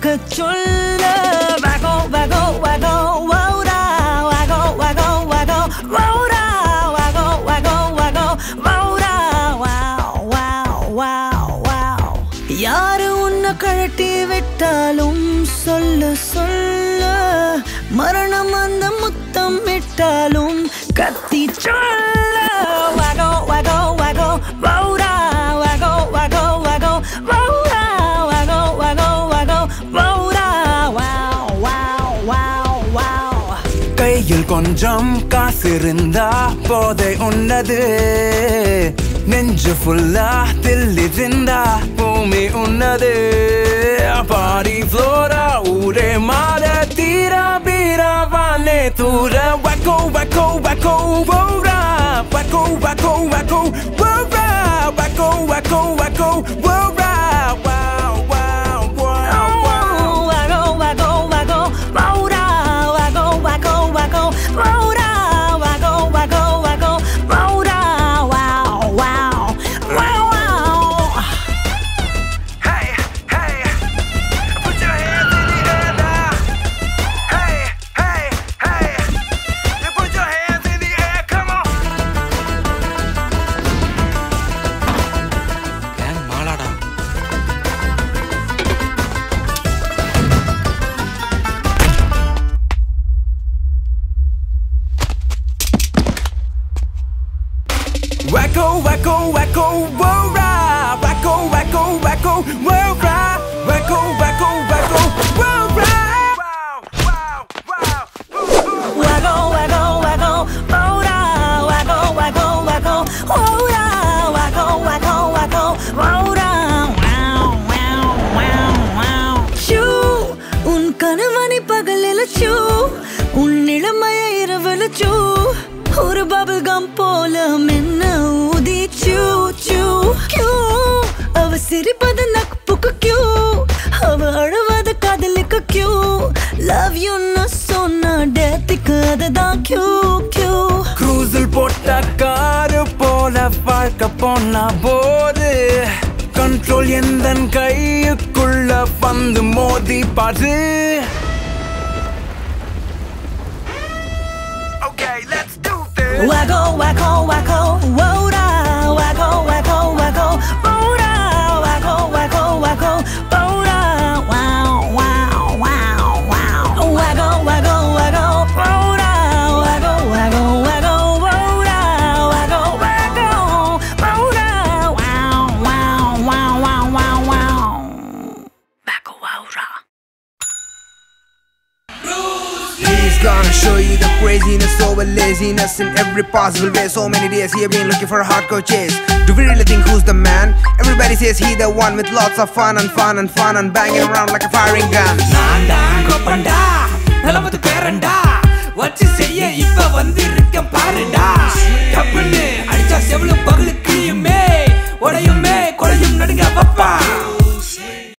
could your love? Wako, wako, wako, wowra. Wako, wako, wako, wowra. Wako, wako, wako, wowra. Wow, wow, wow, wow. Yaar unna kalti vittalum sollu sollu. Maranam andha muttam vittalum katti sollu. Wako, wako, wako, wowra. Wako, wako, wako, wowra. கையில் கொஞ்சம் காசிருந்தா போதை உன்னது நெஞ்சு ஃபுல்லா தில்லி திந்தா பூமி உன்னது Pari Flora ஊரே மாற தீரா பீரா வானே தூர வக்கோ வக்கோ வக்கோ வௌரா வக்கோ வக்கோ வக்கோ வௌரா வக்கோ வக்கோ வக்கோ வௌரா Wako, wako, wako, wowra. Wako, wako, wako, wowra. Wako, wako, wako, wowra. Wow, wow, wow. Wako, wako, wako, wowra. Wako, wako, wako, wowra. Wako, wako, wako, wowra. Wow, wow, wow, wow. Shoo, un kanavani pagalila shoo. Un nilamaya iravala shoo. ஒரு bubble gum போல மென்ன ஊதி சூ சூ Q அவ சிரிப்பது நக்குப்புக்கு Q அவ அழவது காதலுக்கு Q love you ன்னு சொன்ன டேத்துக்கு அதுதான் கியூ கியூ க்ரூஸில் போட்ட காரு போல வாழ்க்க போன போது கண்ட்ரோல் எந்தன் கையுக்குள்ள வந்து மோதி பாரு Okay, let's do this. Wako, wako, wako, wowra. Wako, wako, wako, wowra. Wako, wako, wako, wowra. Wow, wow, wow, wow. Wako, wako, wako, wowra. Wako, wako, wako, wowra. Wako, wako, wowra. Wow, wow, wow, wow, wow, wow. Wako Wowra. He's gonna show you the craziness over laziness in every possible way. So many days he have been looking for a hardcore chase. Do we really think who's the man? Everybody says he the one with lots of fun and fun and fun and banging around like a firing gun. Nanda kopanda nalavathu peranda vachi seiya ipa vandirukka paranda kappune adicha